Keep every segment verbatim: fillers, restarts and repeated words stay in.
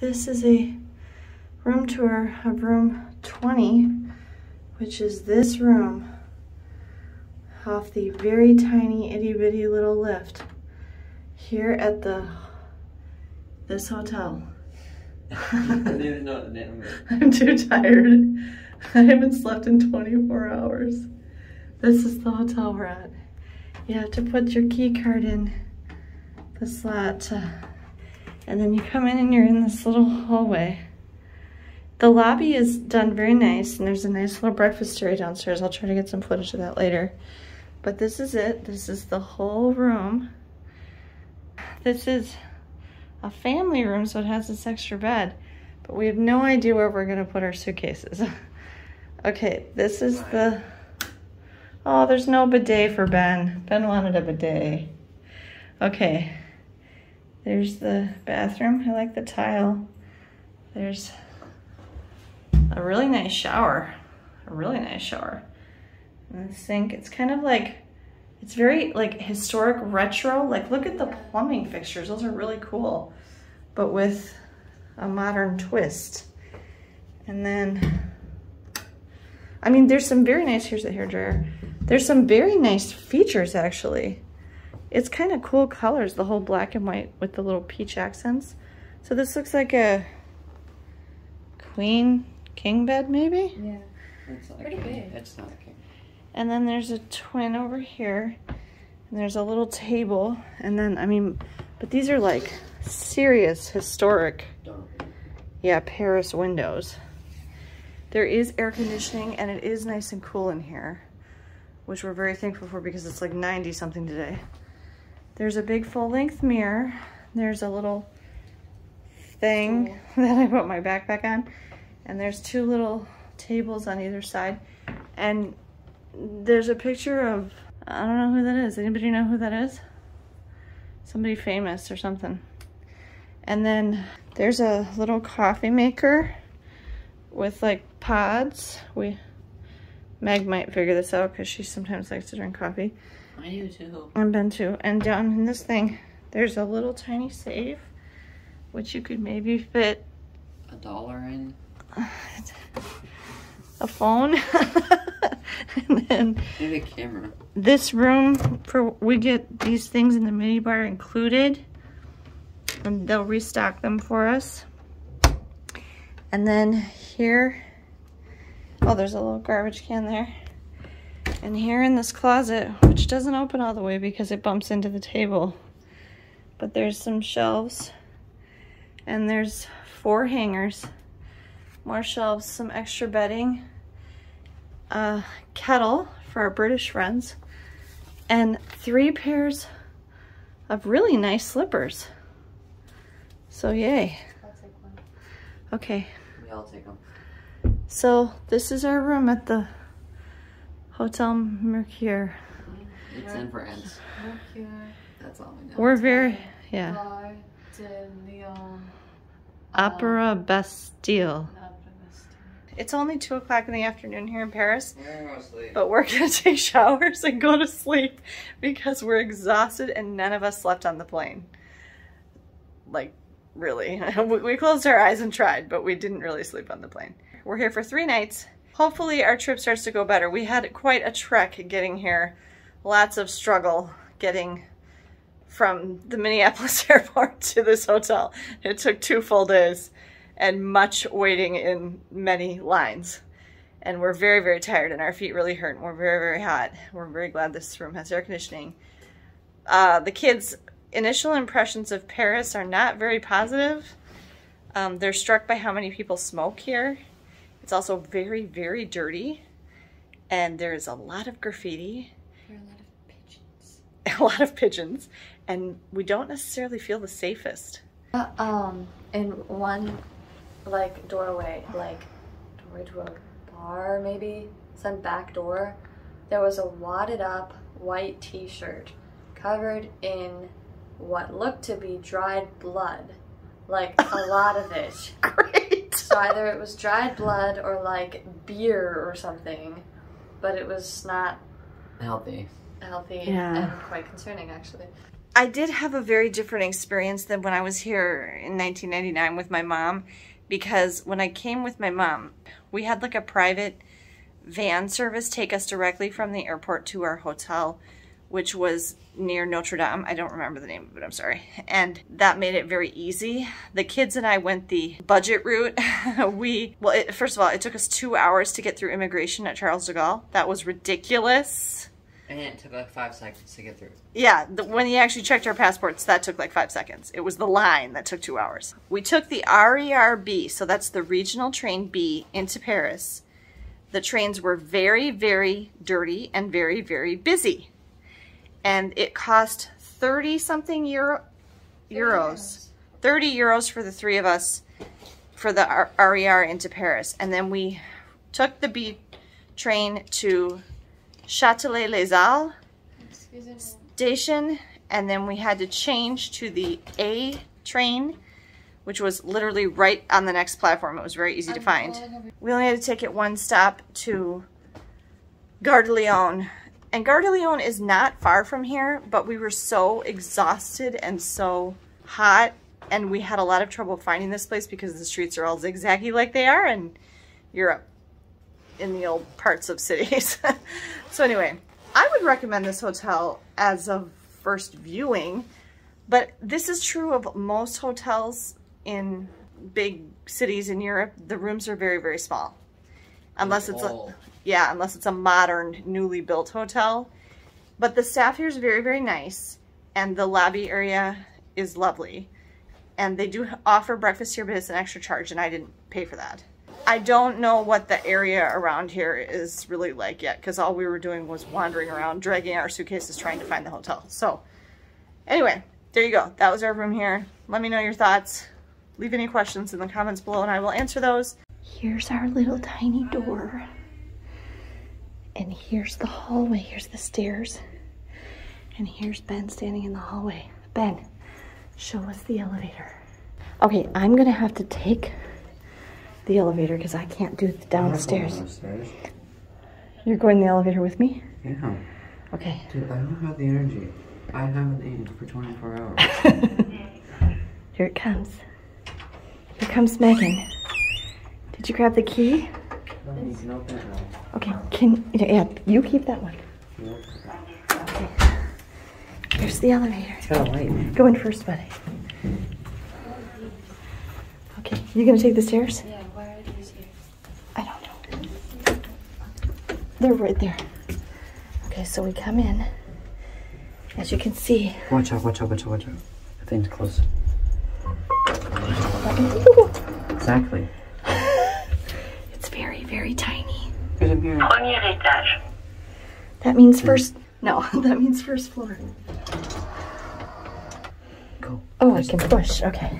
This is a room tour of room twenty, which is this room off the very tiny itty bitty little lift here at the this hotel. I'm too tired. I haven't slept in twenty-four hours. This is the hotel we're at. You have to put your key card in the slot, uh, and then you come in and you're in this little hallway. The lobby is done very nice, and there's a nice little breakfastery downstairs. I'll try to get some footage of that later. But this is it. This is the whole room. This is a family room, so it has this extra bed, but we have no idea where we're gonna put our suitcases. Okay, this is the, oh, there's no bidet for Ben. Ben wanted a bidet. Okay, there's the bathroom. I like the tile. There's a really nice shower, a really nice shower. And the sink, it's kind of like, it's very like historic retro. Like look at the plumbing fixtures. Those are really cool, but with a modern twist. And then, I mean, there's some very nice, here's the hairdryer. There's some very nice features actually. It's kind of cool colors, the whole black and white with the little peach accents. So this looks like a queen, king bed maybe? Yeah, it's not pretty big. It's not a king. And then there's a twin over here, and there's a little table, and then, I mean, but these are like serious historic, yeah, Paris windows. There is air conditioning, and it is nice and cool in here, which we're very thankful for because it's like ninety something today. There's a big full-length mirror. There's a little thing that I put my backpack on, and there's two little tables on either side, and there's a picture of, I don't know who that is. Anybody know who that is? Somebody famous or something. And then there's a little coffee maker with like pods. We, Meg might figure this out because she sometimes likes to drink coffee. I do too. And Ben too. And down in this thing, there's a little tiny safe, which you could maybe fit a dollar in. A phone. And then and a camera. This room, for we get these things in the mini bar included, and they'll restock them for us. And then here, oh, there's a little garbage can there. And here in this closet, which doesn't open all the way because it bumps into the table, but there's some shelves, and there's four hangers, more shelves, some extra bedding, a kettle for our British friends, and three pairs of really nice slippers. So yay. I'll take one. Okay. We all take them. So this is our room at the Hotel Mercure. It's in France. Mercure. That's all we know. We're very, yeah. Gare de Lyon. Opera Bastille. It's only two o'clock in the afternoon here in Paris, we're but we're gonna take showers and go to sleep because we're exhausted and none of us slept on the plane. Like, really, we closed our eyes and tried, but we didn't really sleep on the plane. We're here for three nights. Hopefully our trip starts to go better. We had quite a trek getting here, lots of struggle getting from the Minneapolis airport to this hotel. It took two full days. And much waiting in many lines. And we're very, very tired and our feet really hurt and we're very, very hot. We're very glad this room has air conditioning. Uh, the kids' initial impressions of Paris are not very positive. Um, they're struck by how many people smoke here. It's also very, very dirty. And there's a lot of graffiti. There are a lot of pigeons. A lot of pigeons. And we don't necessarily feel the safest. Uh, um, in one like doorway, like doorway to a bar maybe, some back door, there was a wadded up white t-shirt covered in what looked to be dried blood, like a lot of it. Great. So either it was dried blood or like beer or something, but it was not healthy, healthy yeah. And quite concerning actually. I did have a very different experience than when I was here in nineteen ninety-nine with my mom, because when I came with my mom, we had like a private van service take us directly from the airport to our hotel, which was near Notre Dame. I don't remember the name of it, I'm sorry. And that made it very easy. The kids and I went the budget route. we, well, it, first of all, it took us two hours to get through immigration at Charles de Gaulle. That was ridiculous. And it took like five seconds to get through. Yeah, the, when he actually checked our passports, that took like five seconds. It was the line that took two hours. We took the R E R B, so that's the regional train B, into Paris. The trains were very, very dirty and very, very busy. And it cost thirty something euro, euros, thirty euros for the three of us for the R E R into Paris. And then we took the B train to Châtelet Les Halles station, and then we had to change to the A train, which was literally right on the next platform. It was very easy to find. We only had to take it one stop to Gare de Lyon. And Gare de Lyon is not far from here, but we were so exhausted and so hot, and we had a lot of trouble finding this place because the streets are all zigzaggy like they are in Europe, in the old parts of cities. So anyway, I would recommend this hotel as a first viewing, but this is true of most hotels in big cities in Europe. The rooms are very, very small. Unless it's a, yeah, unless it's a modern, newly built hotel. But the staff here is very, very nice, and the lobby area is lovely. And they do offer breakfast here, but it's an extra charge, and I didn't pay for that. I don't know what the area around here is really like yet, because all we were doing was wandering around, dragging our suitcases, trying to find the hotel. So anyway, there you go. That was our room here. Let me know your thoughts. Leave any questions in the comments below, and I will answer those. Here's our little tiny door, and here's the hallway, here's the stairs, and here's Ben standing in the hallway. Ben, show us the elevator. Okay, I'm gonna have to take the elevator because I can't do the downstairs. downstairs. You're going in the elevator with me? Yeah. Okay. Dude, I don't have the energy. I haven't eaten for twenty-four hours. Here it comes. Here comes Megan. Did you grab the key? No, you can open it now. Okay, can yeah, you keep that one. Okay. Here's the elevator. It's got a light. Go in first, buddy. Okay, you gonna take the stairs? Yeah, why are these here? I don't know. They're right there. Okay, so we come in. As you can see. Watch out, watch out, watch out, watch out. The thing's close. Exactly. Very tiny. There's a mirror. Premier étage. That means first. No, that means first floor. Go. Oh, first I can push. Okay.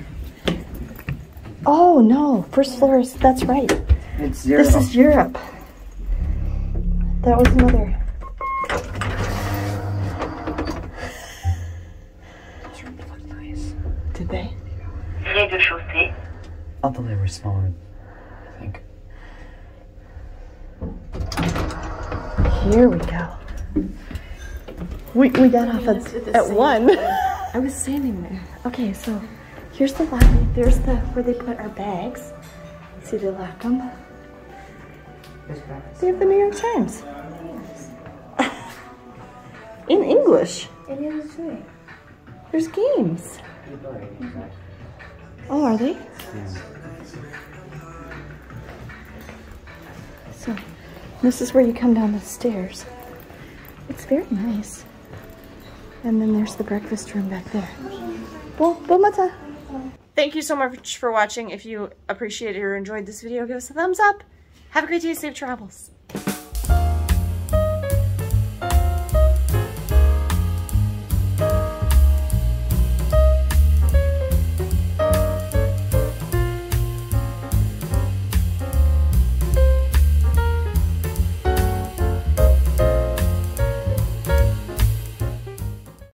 Oh no, first floor is. That's right. It's zero. This is Europe. That was another. Those rooms look nice. Did they? Rez-de-chaussée. Although they were smaller, I think. Here we go. We, we got off at, at one. I was standing there. Okay, so here's the lobby. There's the where they put our bags. See, they lock them. They have the New York Times. In English. There's games. Oh, are they? So. This is where you come down the stairs. It's very nice. And then there's the breakfast room back there. Bon, bon matin. Thank you so much for watching. If you appreciated or enjoyed this video, give us a thumbs up. Have a great day, safe travels.